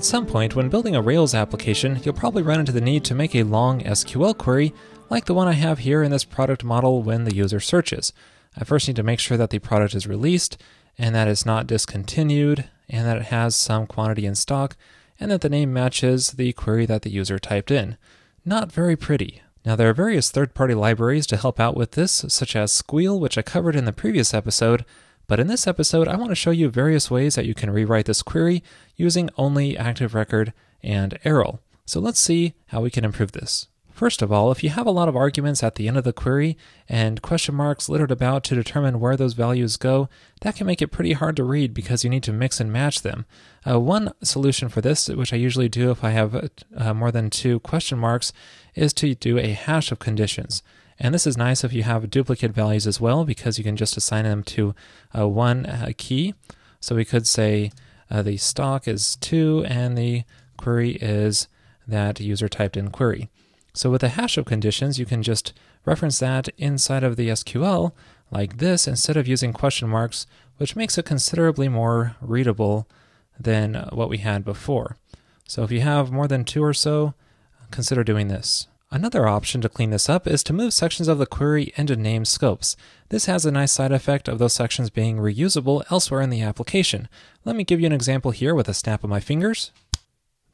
At some point, when building a Rails application, you'll probably run into the need to make a long SQL query, like the one I have here in this product model when the user searches. I first need to make sure that the product is released, and that it's not discontinued, and that it has some quantity in stock, and that the name matches the query that the user typed in. Not very pretty. Now, there are various third-party libraries to help out with this, such as Squeal, which I covered in the previous episode, but in this episode, I want to show you various ways that you can rewrite this query using only ActiveRecord and Arel. So let's see how we can improve this. First of all, if you have a lot of arguments at the end of the query and question marks littered about to determine where those values go, that can make it pretty hard to read because you need to mix and match them. One solution for this, which I usually do if I have more than two question marks, is to do a hash of conditions. And this is nice if you have duplicate values as well, because you can just assign them to one key. So we could say the stock is 2 and the query is that user typed in query. So with a hash of conditions, you can just reference that inside of the SQL like this instead of using question marks, which makes it considerably more readable than what we had before. So if you have more than 2 or so, consider doing this. Another option to clean this up is to move sections of the query into named scopes. This has a nice side effect of those sections being reusable elsewhere in the application. Let me give you an example here with a snap of my fingers.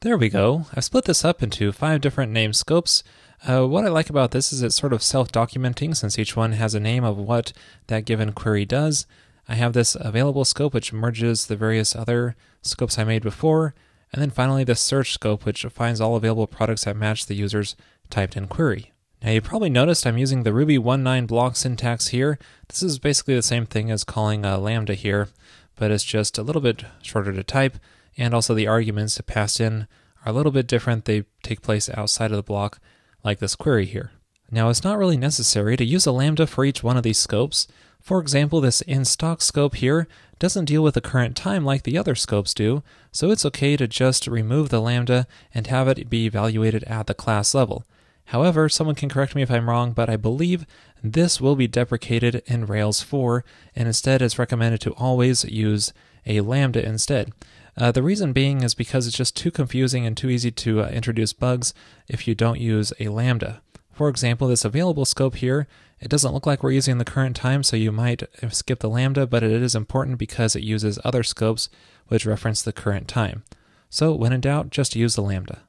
There we go. I've split this up into 5 different named scopes. What I like about this is it's sort of self-documenting, since each one has a name of what that given query does. I have this available scope, which merges the various other scopes I made before, and then finally the search scope, which finds all available products that match the user's typed in query. Now, you probably noticed I'm using the Ruby 1.9 block syntax here. This is basically the same thing as calling a lambda here, but it's just a little bit shorter to type, and also the arguments to pass in are a little bit different. They take place outside of the block, like this query here. Now, it's not really necessary to use a lambda for each one of these scopes. For example, this in stock scope here doesn't deal with the current time like the other scopes do, so it's okay to just remove the lambda and have it be evaluated at the class level. However, someone can correct me if I'm wrong, but I believe this will be deprecated in Rails 4, and instead it's recommended to always use a lambda instead. The reason being is because it's just too confusing and too easy to introduce bugs if you don't use a lambda. For example, this available scope here, it doesn't look like we're using the current time, so you might skip the lambda, but it is important because it uses other scopes which reference the current time. So when in doubt, just use the lambda.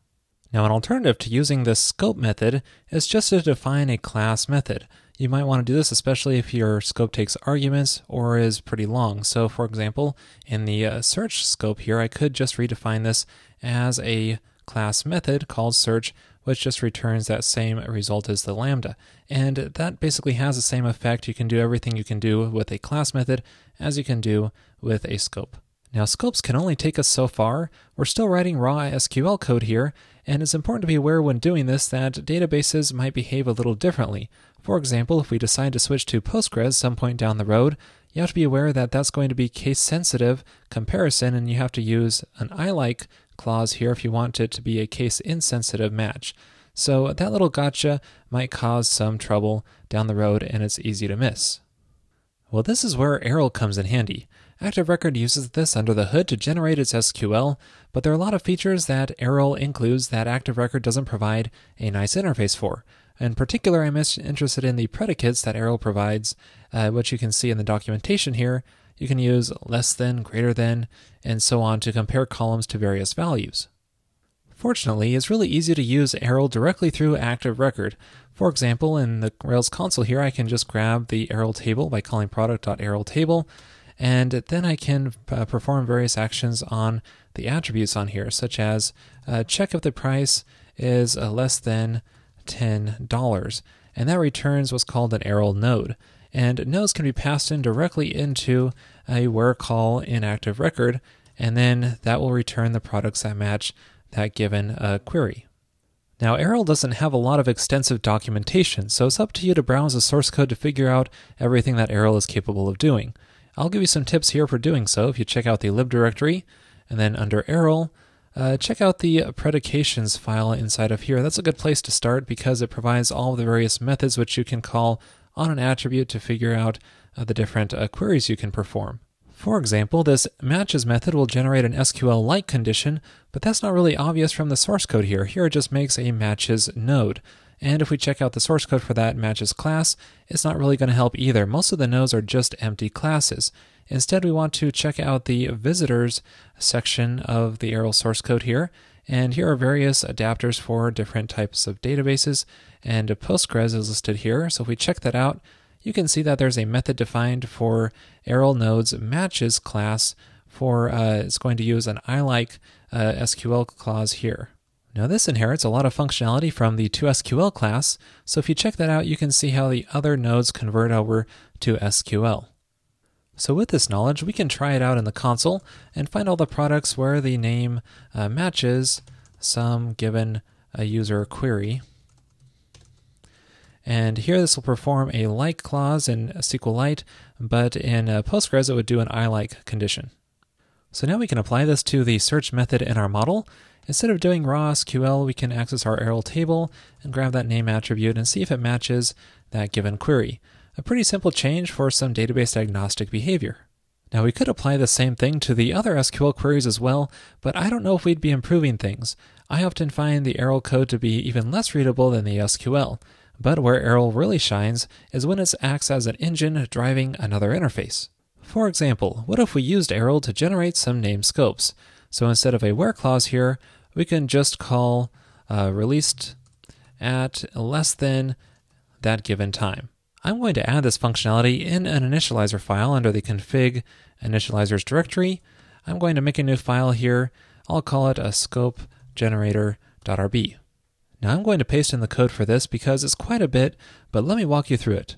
Now, an alternative to using this scope method is just to define a class method. You might want to do this especially if your scope takes arguments or is pretty long. So for example, in the search scope here, I could just redefine this as a class method called search, which just returns that same result as the lambda. And that basically has the same effect. You can do everything you can do with a class method as you can do with a scope. Now, scopes can only take us so far. We're still writing raw SQL code here, and it's important to be aware when doing this that databases might behave a little differently. For example, if we decide to switch to Postgres some point down the road, you have to be aware that that's going to be case-sensitive comparison, and you have to use an ILIKE clause here if you want it to be a case-insensitive match. So that little gotcha might cause some trouble down the road, and it's easy to miss. Well, this is where Arel comes in handy. ActiveRecord uses this under the hood to generate its SQL, but there are a lot of features that Arel includes that ActiveRecord doesn't provide a nice interface for. In particular, I'm interested in the predicates that Arel provides, which you can see in the documentation here. You can use less than, greater than, and so on to compare columns to various values. Fortunately, it's really easy to use Arel directly through ActiveRecord. For example, in the Rails console here, I can just grab the Arel table by calling product.arelTable, and then I can perform various actions on the attributes on here, such as check if the price is less than $10, and that returns what's called an Arel node. And nodes can be passed in directly into a where call in ActiveRecord, and then that will return the products that match that given query. Now, Arel doesn't have a lot of extensive documentation, so it's up to you to browse the source code to figure out everything that Arel is capable of doing. I'll give you some tips here for doing so. If you check out the lib directory, and then under Arel, check out the predications file inside of here. That's a good place to start because it provides all the various methods which you can call on an attribute to figure out the different queries you can perform. For example, this matches method will generate an SQLite condition, but that's not really obvious from the source code here. Here it just makes a matches node. And if we check out the source code for that matches class, it's not really going to help either. Most of the nodes are just empty classes. Instead, we want to check out the visitors section of the Arel source code here. And here are various adapters for different types of databases. And Postgres is listed here. So if we check that out, you can see that there's a method defined for Arel nodes matches class for, it's going to use an ILIKE SQL clause here. Now this inherits a lot of functionality from the ToSQL class, so if you check that out, you can see how the other nodes convert over to SQL. So with this knowledge, we can try it out in the console and find all the products where the name matches some given user query. And here this will perform a like clause in SQLite, but in Postgres it would do an ILIKE condition. So now we can apply this to the search method in our model. Instead of doing raw SQL, we can access our Arel table and grab that name attribute and see if it matches that given query. A pretty simple change for some database agnostic behavior. Now we could apply the same thing to the other SQL queries as well, but I don't know if we'd be improving things. I often find the Arel code to be even less readable than the SQL, but where Arel really shines is when it acts as an engine driving another interface. For example, what if we used Arel to generate some name scopes? So instead of a where clause here, we can just call released at less than that given time. I'm going to add this functionality in an initializer file under the config initializers directory. I'm going to make a new file here. I'll call it a scope generator.rb. Now I'm going to paste in the code for this because it's quite a bit, but let me walk you through it.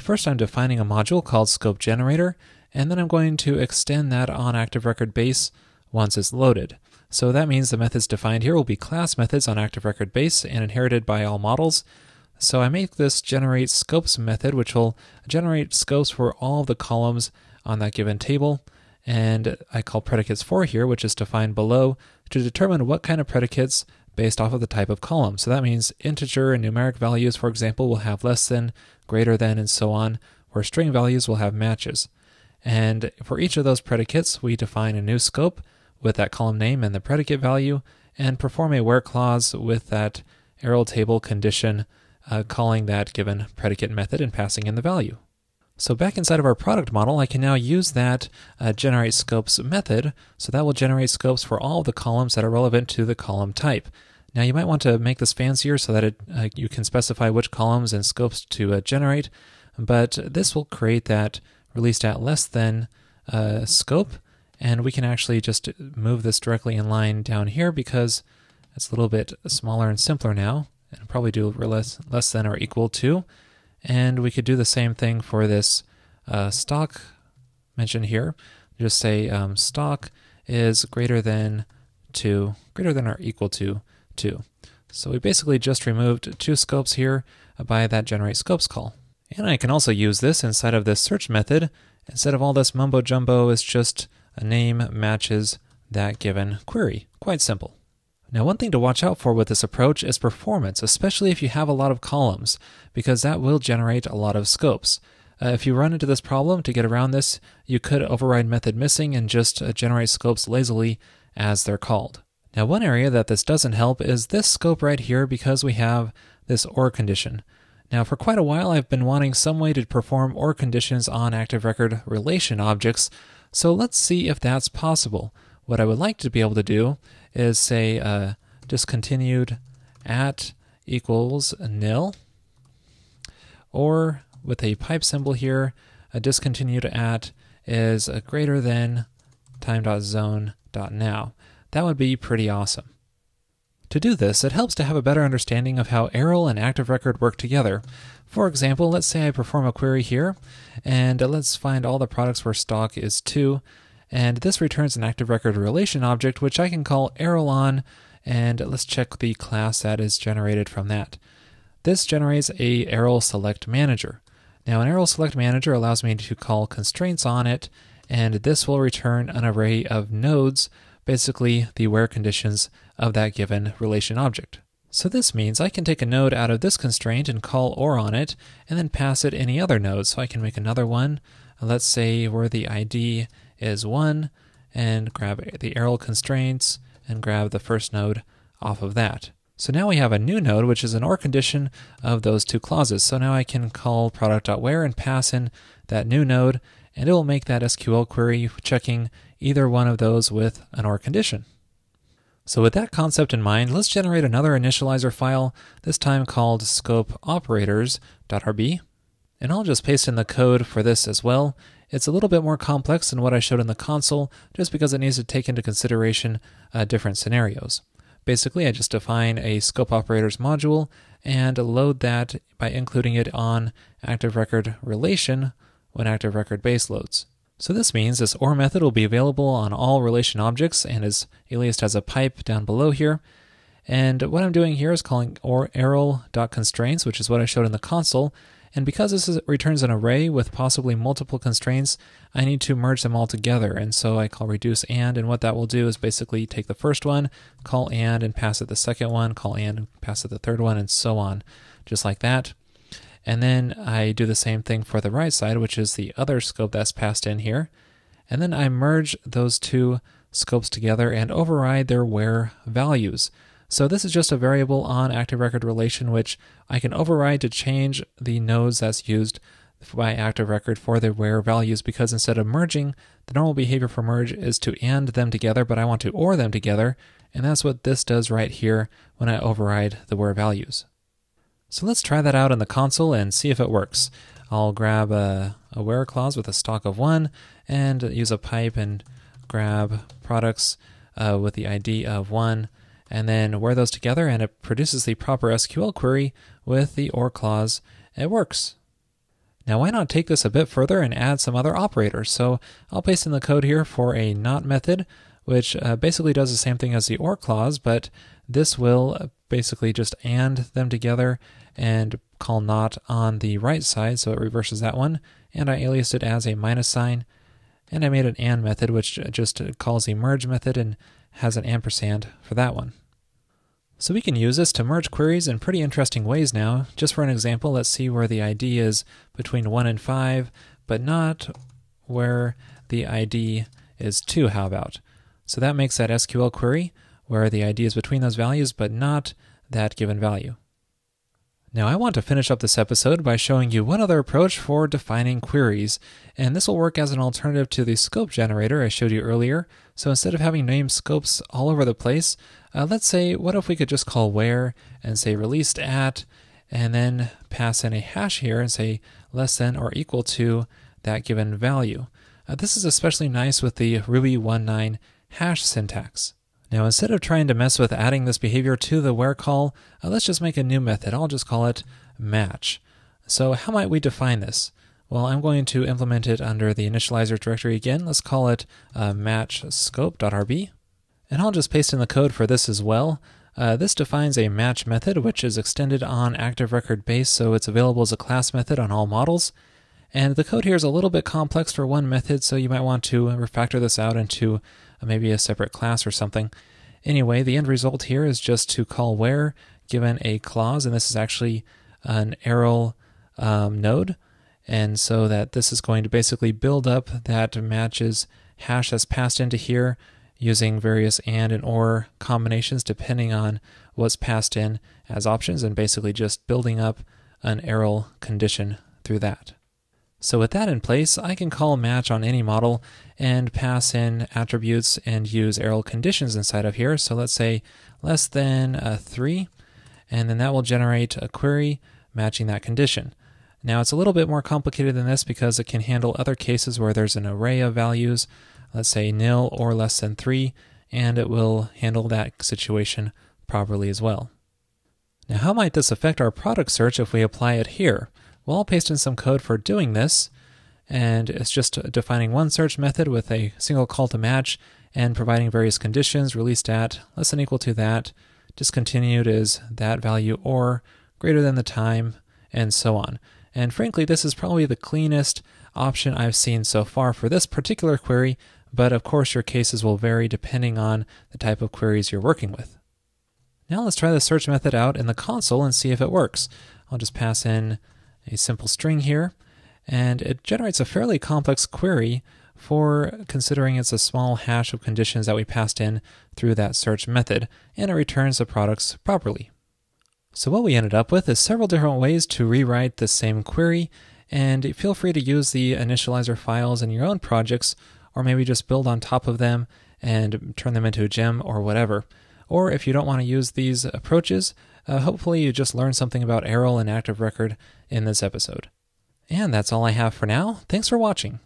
First I'm defining a module called scope generator, and then I'm going to extend that on ActiveRecord base once it's loaded. So that means the methods defined here will be class methods on ActiveRecord base and inherited by all models. So I make this generate scopes method, which will generate scopes for all of the columns on that given table. And I call predicates for here, which is defined below, to determine what kind of predicates based off of the type of column. So that means integer and numeric values, for example, will have less than, greater than, and so on, where string values will have matches. And for each of those predicates, we define a new scope with that column name and the predicate value, and perform a where clause with that Arel table condition, calling that given predicate method and passing in the value. So back inside of our product model, I can now use that generate scopes method, so that will generate scopes for all the columns that are relevant to the column type. Now you might want to make this fancier so that you can specify which columns and scopes to generate, but this will create that released at less than scope, and we can actually just move this directly in line down here because it's a little bit smaller and simpler now, and probably do less than or equal to. And we could do the same thing for this stock mentioned here. Just say stock is greater than or equal to 2. So we basically just removed two scopes here by that generate scopes call. And I can also use this inside of this search method. Instead of all this mumbo jumbo, it's just a name matches that given query. Quite simple. Now one thing to watch out for with this approach is performance, especially if you have a lot of columns, because that will generate a lot of scopes. If you run into this problem, to get around this, you could override method missing and just generate scopes lazily as they're called. Now one area that this doesn't help is this scope right here because we have this OR condition. Now for quite a while I've been wanting some way to perform OR conditions on ActiveRecord relation objects, so let's see if that's possible. What I would like to be able to do is say discontinued at equals nil, or with a pipe symbol here, a discontinued at is a greater than time.zone.now. That would be pretty awesome. To do this, it helps to have a better understanding of how Arel and ActiveRecord work together. For example, let's say I perform a query here, and let's find all the products where stock is 2, and this returns an ActiveRecord relation object, which I can call Arel on, and let's check the class that is generated from that. This generates a Arel select manager. Now an Arel select manager allows me to call constraints on it, and this will return an array of nodes, basically the where conditions of that given relation object. So this means I can take a node out of this constraint and call OR on it, and then pass it any other node. So I can make another one let's say where the ID is 1, and grab the Arel constraints and grab the first node off of that. So now we have a new node, which is an OR condition of those two clauses. So now I can call product.where and pass in that new node, and it will make that SQL query checking either one of those with an OR condition. So with that concept in mind, let's generate another initializer file, this time called scopeOperators.rb. And I'll just paste in the code for this as well. It's a little bit more complex than what I showed in the console, just because it needs to take into consideration different scenarios. Basically, I just define a scope operators module and load that by including it on ActiveRecord relation when ActiveRecord base loads. So this means this OR method will be available on all relation objects and is aliased as a pipe down below here. And what I'm doing here is calling OR Arel.constraints, which is what I showed in the console. And because this returns an array with possibly multiple constraints, I need to merge them all together. And so I call reduce and what that will do is basically take the first one, call and pass it the second one, call and pass it the third one, and so on, just like that. And then I do the same thing for the right side, which is the other scope that's passed in here. And then I merge those two scopes together and override their where values. So this is just a variable on ActiveRecord relation, which I can override to change the nodes that's used by ActiveRecord for their where values, because instead of merging, the normal behavior for merge is to and them together, but I want to or them together. And that's what this does right here when I override the where values. So let's try that out in the console and see if it works. I'll grab a where clause with a stock of 1 and use a pipe and grab products with the ID of 1. And then wear those together, and it produces the proper SQL query with the OR clause. It works. Now why not take this a bit further and add some other operators? So I'll paste in the code here for a not method, which basically does the same thing as the OR clause, but this will basically just and them together and call not on the right side, so it reverses that one. And I aliased it as a minus sign, and I made an and method, which just calls the merge method and has an ampersand for that one. So we can use this to merge queries in pretty interesting ways now. Just for an example, let's see where the ID is between 1 and 5, but not where the ID is 2, how about? So that makes that SQL query where the ID is between those values, but not that given value. Now I want to finish up this episode by showing you one other approach for defining queries, and this will work as an alternative to the scope generator I showed you earlier. So instead of having named scopes all over the place, let's say, what if we could just call where and say released at, and then pass in a hash here and say less than or equal to that given value. This is especially nice with the Ruby 1.9 hash syntax. Now instead of trying to mess with adding this behavior to the where call, let's just make a new method. I'll just call it match. So how might we define this? Well, I'm going to implement it under the initializer directory again. Let's call it match scope.rb. And I'll just paste in the code for this as well. This defines a match method, which is extended on ActiveRecord base, so it's available as a class method on all models. And the code here is a little bit complex for one method, so you might want to refactor this out into maybe a separate class or something. Anyway, the end result here is just to call where given a clause, and this is actually an Arel node, and so that this is going to basically build up that matches hash that's passed into here using various and or combinations depending on what's passed in as options, and basically just building up an Arel condition through that. So with that in place, I can call match on any model and pass in attributes and use Arel conditions inside of here. So let's say less than 3, and then that will generate a query matching that condition. Now it's a little bit more complicated than this because it can handle other cases where there's an array of values, let's say nil or less than 3, and it will handle that situation properly as well. Now how might this affect our product search if we apply it here? Well, I'll paste in some code for doing this, and it's just defining one search method with a single call to match and providing various conditions, released at, less than equal to that, discontinued is that value or greater than the time, and so on. And frankly, this is probably the cleanest option I've seen so far for this particular query, but of course your cases will vary depending on the type of queries you're working with. Now let's try the search method out in the console and see if it works. I'll just pass in a simple string here, and it generates a fairly complex query for considering it's a small hash of conditions that we passed in through that search method, and it returns the products properly. So what we ended up with is several different ways to rewrite the same query, and feel free to use the initializer files in your own projects, or maybe just build on top of them and turn them into a gem or whatever. Or if you don't want to use these approaches, hopefully you just learned something about Arel and ActiveRecord in this episode. And that's all I have for now. Thanks for watching.